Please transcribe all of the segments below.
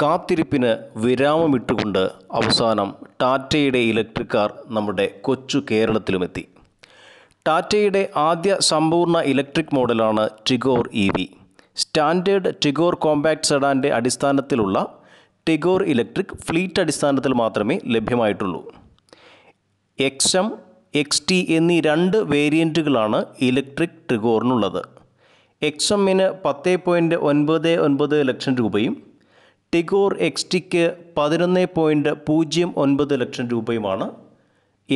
കാത്തിരിപ്പിന് വിരാമമിട്ടുകൊണ്ട് അവസാനം ടാറ്റയുടെ ഇലക്ട്രിക് കാർ നമ്മുടെ കൊച്ചു കേരളത്തിലുമെത്തി. ടാറ്റയുടെ ആദ്യ സമ്പൂർണ്ണ ഇലക്ട്രിക് മോഡലാണ് Tigor E V. Standard Tigor compact സെഡാൻ്റെ അടിസ്ഥാനത്തിലുള്ള ടിഗോർ ഇലക്ട്രിക് ഫ്ലീറ്റ് അടിസ്ഥാനത്തിൽ മാത്രമേ ലഭ്യമായിട്ടുള്ളൂ. എക്സ്എം, എക്സ് ടി എന്നീ രണ്ട് വേരിയൻറ്റുകളാണ് ഇലക്ട്രിക് ടിഗോറിനുള്ളത്. എക്സ് എമ്മിന് 10.99 ലക്ഷം രൂപയും ടിഗോർ എക്സ് ടിക്ക് 11.09 ലക്ഷം രൂപയുമാണ്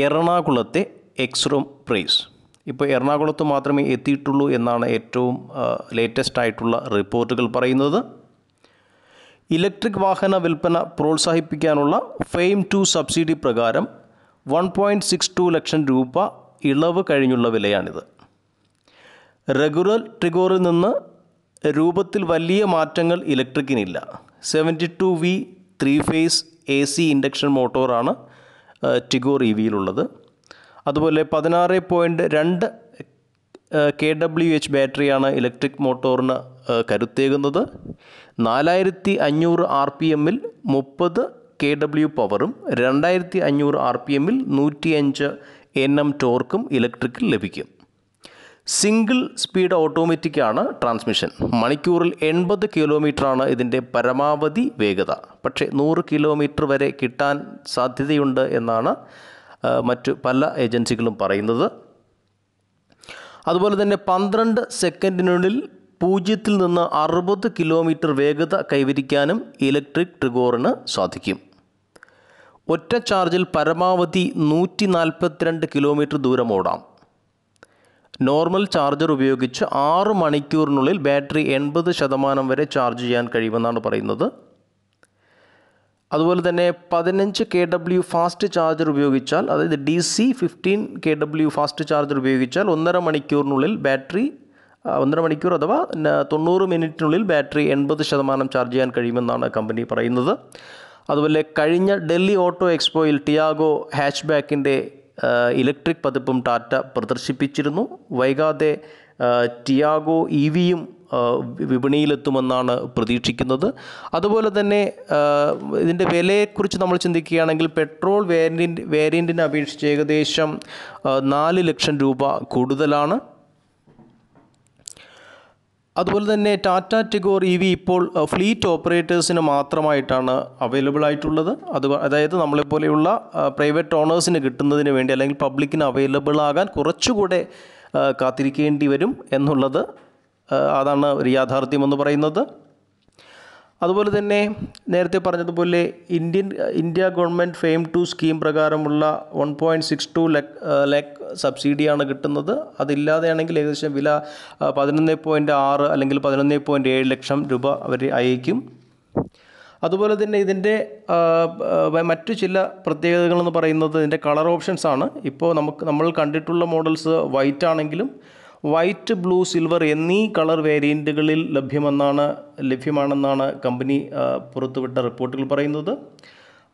എറണാകുളത്തെ എക്സ്റൂം പ്രൈസ്. ഇപ്പോൾ എറണാകുളത്ത് മാത്രമേ എത്തിയിട്ടുള്ളൂ എന്നാണ് ഏറ്റവും ലേറ്റസ്റ്റ് ആയിട്ടുള്ള റിപ്പോർട്ടുകൾ പറയുന്നത്. ഇലക്ട്രിക് വാഹന വിൽപ്പന പ്രോത്സാഹിപ്പിക്കാനുള്ള FAME II സബ്സിഡി പ്രകാരം 1.62 ലക്ഷം രൂപ ഇളവ് കഴിഞ്ഞുള്ള വിലയാണിത്. റെഗുലർ ടിഗോറിൽ നിന്ന് രൂപത്തിൽ വലിയ മാറ്റങ്ങൾ ഇലക്ട്രിക്കിനില്ല. 72V 3 ഫേസ് AC ഇൻഡക്ഷൻ മോട്ടോറാണ് ടിഗോർ ഇ വിയിലുള്ളത്. അതുപോലെ 16.2 kWh ബാറ്ററിയാണ് ഇലക്ട്രിക് മോട്ടോറിന് കരുത്തേകുന്നത്. 4500 RPM $30 kW പവറും 2500 RPM 105 Nm ടോർക്കും ഇലക്ട്രിക്കിൽ ലഭിക്കും. സിംഗിൾ സ്പീഡ് ഓട്ടോമാറ്റിക്കാണ് ട്രാൻസ്മിഷൻ. മണിക്കൂറിൽ 80 കിലോമീറ്ററാണ് ഇതിൻ്റെ പരമാവധി വേഗത. പക്ഷേ 100 കിലോമീറ്റർ വരെ കിട്ടാൻ സാധ്യതയുണ്ട് എന്നാണ് മറ്റു പല ഏജൻസികളും പറയുന്നത്. അതുപോലെ തന്നെ 12 സെക്കൻഡിനുള്ളിൽ 0-60 കിലോമീറ്റർ വേഗത കൈവരിക്കാനും ഇലക്ട്രിക് ടിഗോറിന് സാധിക്കും. ഒറ്റ ചാർജിൽ പരമാവധി 142 കിലോമീറ്റർ ദൂരം ഓടാം. നോർമൽ ചാർജർ ഉപയോഗിച്ച് 6 മണിക്കൂറിനുള്ളിൽ ബാറ്ററി 80% വരെ ചാർജ് ചെയ്യാൻ കഴിയുമെന്നാണ് പറയുന്നത്. അതുപോലെ തന്നെ 15 kW ഫാസ്റ്റ് ചാർജർ ഉപയോഗിച്ചാൽ, അതായത് DC 15 kW ഫാസ്റ്റ് ചാർജർ ഉപയോഗിച്ചാൽ 1.5 മണിക്കൂറിനുള്ളിൽ ബാറ്ററി 1.5 മണിക്കൂർ അഥവാ 90 മിനിറ്റിനുള്ളിൽ ബാറ്ററി 80% ചാർജ് ചെയ്യാൻ കഴിയുമെന്നാണ് കമ്പനി പറയുന്നത്. അതുപോലെ കഴിഞ്ഞ ഡൽഹി ഓട്ടോ എക്സ്പോയിൽ ടിയാഗോ ഹാച്ച് ബാക്കിൻ്റെ ഇലക്ട്രിക് പതിപ്പും ടാറ്റ പ്രദർശിപ്പിച്ചിരുന്നു. വൈകാതെ ടിയാഗോ ഇ വിയും വിപണിയിലെത്തുമെന്നാണ് പ്രതീക്ഷിക്കുന്നത്. അതുപോലെ തന്നെ ഇതിൻ്റെ വിലയെക്കുറിച്ച് നമ്മൾ ചിന്തിക്കുകയാണെങ്കിൽ പെട്രോൾ വേരിയൻറ്റിനെ അപേക്ഷിച്ച് ഏകദേശം 4 ലക്ഷം രൂപ കൂടുതലാണ്. അതുപോലെ തന്നെ ടാറ്റ ടിഗോർ ഇ വി ഇപ്പോൾ ഫ്ലീറ്റ് ഓപ്പറേറ്റേഴ്സിന് മാത്രമായിട്ടാണ് അവൈലബിൾ ആയിട്ടുള്ളത്. അതായത് നമ്മളെപ്പോലെയുള്ള പ്രൈവറ്റ് ഓണേഴ്സിന് കിട്ടുന്നതിന് വേണ്ടി അല്ലെങ്കിൽ പബ്ലിക്കിന് അവൈലബിൾ ആകാൻ കുറച്ചുകൂടെ കാത്തിരിക്കേണ്ടി വരും എന്നുള്ളത്, അതാണ് ഒരു യാഥാർത്ഥ്യമെന്ന് പറയുന്നത്. അതുപോലെ തന്നെ നേരത്തെ പറഞ്ഞതുപോലെ India government FAME II scheme പ്രകാരമുള്ള 1.62 lakh സബ്സിഡിയാണ് കിട്ടുന്നത്. അതില്ലാതെയാണെങ്കിൽ ഏകദേശം വില 11.6 അല്ലെങ്കിൽ 11.7 ലക്ഷം രൂപ വരെ അയക്കും. അതുപോലെ തന്നെ ഇതിൻ്റെ മറ്റു ചില പ്രത്യേകതകളെന്ന് പറയുന്നത് ഇതിൻ്റെ കളർ ഓപ്ഷൻസാണ്. ഇപ്പോൾ നമ്മൾ കണ്ടിട്ടുള്ള മോഡൽസ് വൈറ്റ് ആണെങ്കിലും വൈറ്റ്, ബ്ലൂ, സിൽവർ എന്നീ കളർ വേരിയൻറ്റുകളിൽ ലഭ്യമാണെന്നാണ് കമ്പനി പുറത്തുവിട്ട റിപ്പോർട്ടുകൾ പറയുന്നത്.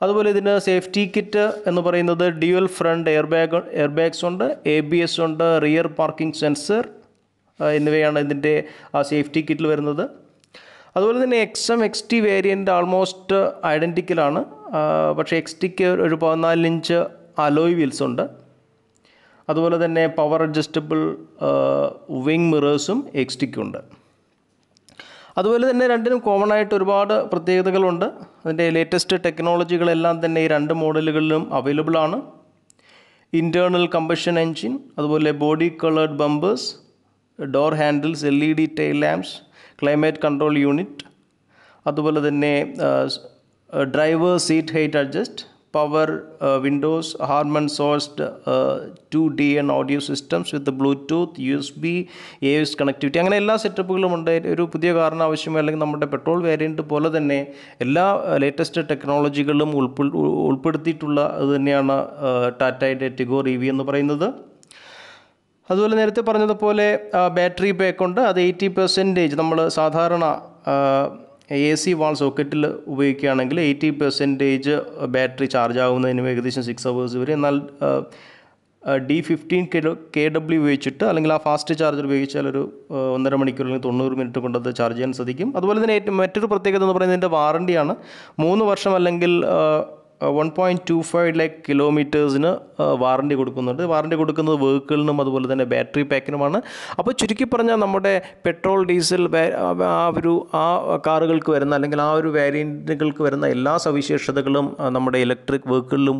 അതുപോലെ ഇതിന് സേഫ്റ്റി കിറ്റ് എന്ന് പറയുന്നത് ഡ്യുവൽ ഫ്രണ്ട് എയർബാഗ്സ് ഉണ്ട്, ABS ഉണ്ട്, റിയർ പാർക്കിംഗ് സെൻസർ എന്നിവയാണ് ഇതിൻ്റെ ആ സേഫ്റ്റി കിറ്റിൽ വരുന്നത്. അതുപോലെ തന്നെ XM XT വേരിയൻ്റ് ആൾമോസ്റ്റ് ഐഡൻറ്റിക്കലാണ്. പക്ഷേ XT ഒരു 14 ഇഞ്ച് അലോയ് വീൽസ് ഉണ്ട്. അതുപോലെ തന്നെ പവർ അഡ്ജസ്റ്റബിൾ വിങ് മിറേഴ്സും XT-ക്കുണ്ട്. അതുപോലെ തന്നെ രണ്ടിനും കോമൺ ആയിട്ട് ഒരുപാട് പ്രത്യേകതകളുണ്ട്. അതിൻ്റെ ലേറ്റസ്റ്റ് ടെക്നോളജികളെല്ലാം തന്നെ ഈ രണ്ട് മോഡലുകളിലും അവൈലബിൾ ആണ്. ഇൻറ്റേർണൽ കമ്പഷൻ എൻജിൻ, അതുപോലെ body coloured bumpers, door handles, LED tail lamps, climate control unit, അതുപോലെ തന്നെ driver seat height adjust, power windows, Harman sourced 2DN audio systems with Bluetooth, USB AUX connectivity, അങ്ങനെ എല്ലാ സെറ്റപ്പുകളും ഉണ്ട്. ഒരു പുതിയ കാറിന് ആവശ്യമോ അല്ലെങ്കിൽ നമ്മുടെ പെട്രോൾ വേരിയൻറ്റ് പോലെ തന്നെ എല്ലാ ലേറ്റസ്റ്റ് ടെക്നോളജികളും ഉൾപ്പെടുത്തിയിട്ടുള്ള അത് തന്നെയാണ് ടാറ്റയുടെ ടിഗോർ ഇ വി എന്ന് പറയുന്നത്. അതുപോലെ നേരത്തെ പറഞ്ഞതുപോലെ ബാറ്ററി ബാക്കുണ്ട്. അത് 80% നമ്മൾ സാധാരണ AC വാൾ സോക്കറ്റിൽ ഉപയോഗിക്കുകയാണെങ്കിൽ 80% ബാറ്ററി ചാർജ് ആകുന്നതിന് ഏകദേശം 6 hours വരെ, എന്നാൽ D15 kW ഉപയോഗിച്ചിട്ട് അല്ലെങ്കിൽ ആ ഫാസ്റ്റ് ചാർജർ ഉപയോഗിച്ചാൽ ഒരു 1.5 മണിക്കൂർ അല്ലെങ്കിൽ 90 മിനിറ്റ് കൊണ്ടത് ചാർജ് ചെയ്യാൻ സാധിക്കും. അതുപോലെ തന്നെ മറ്റൊരു പ്രത്യേകത എന്ന് പറയുന്നത് ഇതിൻ്റെ വാറണ്ടിയാണ്. 3 വർഷം അല്ലെങ്കിൽ 1.25 lakh kilometers വാറണ്ടി കൊടുക്കുന്നുണ്ട്. വാറണ്ടി കൊടുക്കുന്നത് വെഹിക്കിളിനും അതുപോലെ തന്നെ ബാറ്ററി പാക്കിനുമാണ്. അപ്പോൾ ചുരുക്കി പറഞ്ഞാൽ നമ്മുടെ പെട്രോൾ ഡീസൽ ആ കാറുകൾക്ക് വരുന്ന അല്ലെങ്കിൽ ആ ഒരു വേരിയൻറ്റുകൾക്ക് വരുന്ന എല്ലാ സവിശേഷതകളും നമ്മുടെ ഇലക്ട്രിക് വെഹിക്കിളിലും